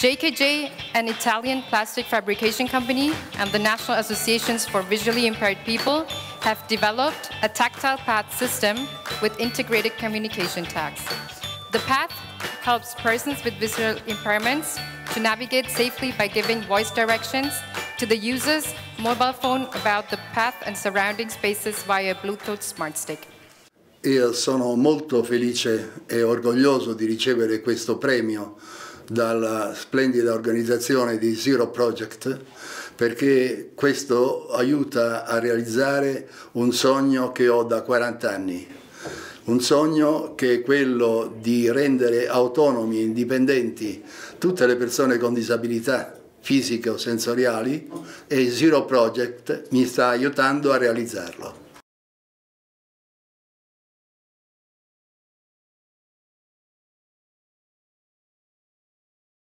JKJ, an Italian plastic fabrication company, and the National Associations for Visually Impaired People have developed a tactile path system with integrated communication tags. The path helps persons with visual impairments to navigate safely by giving voice directions to the user's mobile phone about the path and surrounding spaces via Bluetooth Smart Stick. Io sono molto felice e orgoglioso di ricevere questo premio dalla splendida organizzazione di Zero Project, perché questo aiuta a realizzare un sogno che ho da 40 anni, un sogno che è quello di rendere autonomi, indipendenti tutte le persone con disabilità fisiche o sensoriali, e Zero Project mi sta aiutando a realizzarlo.